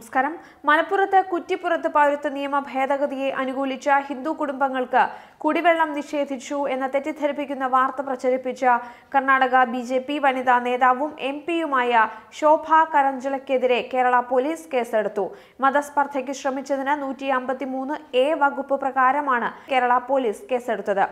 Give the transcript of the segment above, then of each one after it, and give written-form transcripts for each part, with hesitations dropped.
നമസ്കാരം മലപ്പുറത്തെ കുറ്റിപ്പുറത്ത് പൗരത്വ നിയമ ഭേദഗതിയെ അനുകൂലിച്ച ഹിന്ദു കുടുംബങ്ങൾക്ക് കുടിവെള്ളം നിഷേധിച്ചു എന്ന തെറ്റിദ്ധരിപ്പിക്കുന്ന വാർത്ത പ്രചരിപ്പിച്ച കർണാടക ബിജെപി വനിതാ നേതാവും എംപിയുമായ ശോഭ കരഞ്ജലയ്ക്കെതിരെ കേരള പോലീസ് കേസെടുത്തു. മതസ്പർദ്ധയ്ക്ക് ശ്രമിച്ചതിന് 153A വകുപ്പ് പ്രകാരമാണ് കേരള പോലീസ് കേസെടുത്തത്.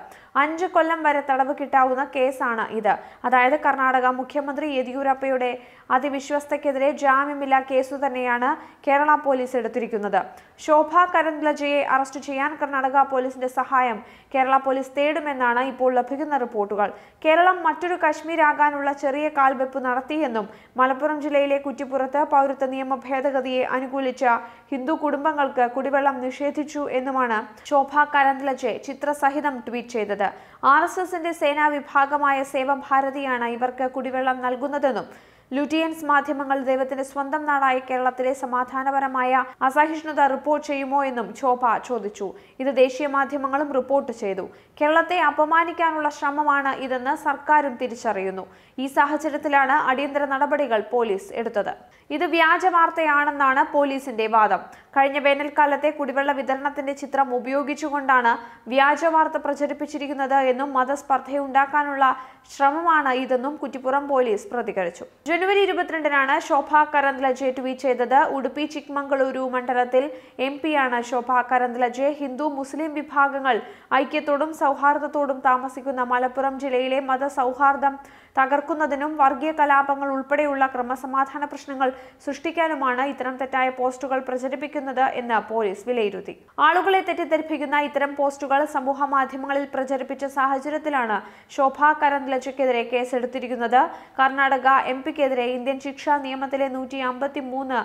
5 കൊല്ലം വരെ തടവ് കിട്ടാവുന്ന കേസാണ് ഇത്. അതായത് കർണാടക മുഖ്യമന്ത്രി യെദ്യൂരപ്പയുടെ അതിവിശ്വസ്തയ്ക്കെതിരെ ജാമ്യമില്ലാ കേസു തന്നെയാണ് കേരള പോലീസ് എടുത്തിരിക്കുന്നത്. ശോഭ കരന്ദ്ലജയെ അറസ്റ്റ് ചെയ്യാൻ കർണാടക പോലീസിന്റെ സഹായം കേരള പോലീസ് തേടുമെന്നാണ് ഇപ്പോൾ ലഭിക്കുന്ന റിപ്പോർട്ടുകൾ. കേരളം മറ്റൊരു കശ്മീരാകാനുള്ള ചെറിയ കാൽവെപ്പ് നടത്തിയെന്നും മലപ്പുറം ജില്ലയിലെ കുറ്റിപ്പുറത്ത് പൗരത്വ നിയമ ഭേദഗതിയെ അനുകൂലിച്ച ഹിന്ദു കുടുംബങ്ങൾക്ക് കുടിവെള്ളം നിഷേധിച്ചു എന്നുമാണ് ശോഭ കരന്ദ്ലജെ ചിത്രസഹിതം ട്വീറ്റ് ചെയ്തത്. RSSന്റെ സേനാ വിഭാഗമായ സേവഭാരതിയാണ് ഇവർക്ക് കുടിവെള്ളം നൽകുന്നതെന്നും ലൂട്ടിയൻസ് മാധ്യമങ്ങൾ ദൈവത്തിന്റെ സ്വന്തം നാടായ കേരളത്തിലെ സമാധാനപരമായ അസഹിഷ്ണുത റിപ്പോർട്ട് ചെയ്യുമോ എന്നും ശോഭ ചോദിച്ചു. ഇത് ദേശീയ മാധ്യമങ്ങളും റിപ്പോർട്ട് ചെയ്തു. കേരളത്തെ അപമാനിക്കാനുള്ള ശ്രമമാണ് ഇതെന്ന് സർക്കാരും തിരിച്ചറിയുന്നു. ഈ സാഹചര്യത്തിലാണ് അടിയന്തര നടപടികൾ പോലീസ് എടുത്തത്. ഇത് വ്യാജ വാർത്തയാണെന്നാണ് പോലീസിന്റെ വാദം. കഴിഞ്ഞ വേനൽക്കാലത്തെ കുടിവെള്ള വിതരണത്തിന്റെ ചിത്രം ഉപയോഗിച്ചുകൊണ്ടാണ് വ്യാജ വാർത്ത പ്രചരിപ്പിച്ചിരിക്കുന്നത് എന്നും മതസ്പർദ്ധയുണ്ടാക്കാനുള്ള ശ്രമമാണ് ഇതെന്നും കുറ്റിപ്പുറം പോലീസ് പ്രതികരിച്ചു. ജനുവരി 22-നാണ് ശോഭ കരന്ദ്ലജെ ട്വീറ്റ് ചെയ്തത്. ഉടുപ്പി ചിക്മംഗളൂരു മണ്ഡലത്തിൽ എംപിയാണ് ശോഭ കരന്ദ്ലജെ. ഹിന്ദു മുസ്ലിം വിഭാഗങ്ങൾ ഐക്യത്തോടും സൗഹാർദ്ദത്തോടും താമസിക്കുന്ന മലപ്പുറം ജില്ലയിലെ മതസൗഹാർദ്ദം തകർക്കുന്നതിനും വർഗീയ കലാപങ്ങൾ ഉൾപ്പെടെയുള്ള ക്രമസമാധാന പ്രശ്നങ്ങൾ സൃഷ്ടിക്കാനുമാണ് ഇത്തരം തെറ്റായ പോസ്റ്റുകൾ പ്രചരിപ്പിക്കുന്നത് എന്ന് പോലീസ് വിലയിരുത്തി. ആളുകളെ തെറ്റിദ്ധരിപ്പിക്കുന്ന ഇത്തരം പോസ്റ്റുകൾ സമൂഹ മാധ്യമങ്ങളിൽ പ്രചരിപ്പിച്ച സാഹചര്യത്തിലാണ് ശോഭ കരന്ദ്ലജയ്ക്കെതിരെ കേസെടുത്തിരിക്കുന്നത്. കർണാടക എംപിക്കെതിരെ ഇന്ത്യൻ ശിക്ഷാ നിയമത്തിലെ 153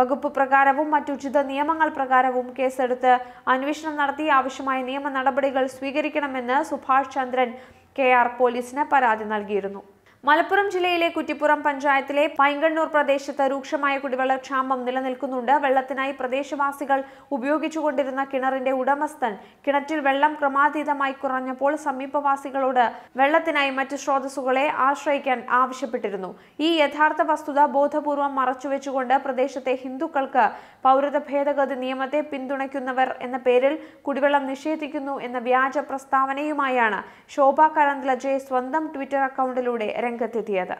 വകുപ്പ് പ്രകാരവും മറ്റുചില നിയമങ്ങൾ പ്രകാരവും കേസെടുത്ത് അന്വേഷണം നടത്തി ആവശ്യമായ നിയമ നടപടികൾ സ്വീകരിക്കണമെന്ന് സുഭാഷ് ചന്ദ്രൻ KR പോലീസിന് പരാതി നൽകിയിരുന്നു. മലപ്പുറം ജില്ലയിലെ കുറ്റിപ്പുറം പഞ്ചായത്തിലെ പൈങ്കണ്ണൂർ പ്രദേശത്ത് രൂക്ഷമായ കുടിവെള്ളക്ഷാമം നിലനിൽക്കുന്നുണ്ട്. വെള്ളത്തിനായി പ്രദേശവാസികൾ ഉപയോഗിച്ചുകൊണ്ടിരുന്ന കിണറിന്റെ ഉടമസ്ഥൻ കിണറ്റിൽ വെള്ളം ക്രമാതീതമായി കുറഞ്ഞപ്പോൾ സമീപവാസികളോട് വെള്ളത്തിനായി മറ്റ് സ്രോതസ്സുകളെ ആശ്രയിക്കാൻ ആവശ്യപ്പെട്ടിരുന്നു. ഈ യഥാർത്ഥ വസ്തുത ബോധപൂർവം മറച്ചുവെച്ചുകൊണ്ട് പ്രദേശത്തെ ഹിന്ദുക്കൾക്ക് പൗരത്വ ഭേദഗതി നിയമത്തെ പിന്തുണയ്ക്കുന്നവർ എന്ന പേരിൽ കുടിവെള്ളം നിഷേധിക്കുന്നു എന്ന വ്യാജ പ്രസ്താവനയുമായാണ് ശോഭ കരന്ദ്ലജെ സ്വന്തം ട്വിറ്റർ അക്കൗണ്ടിലൂടെ രംഗത്തെത്തിയത്.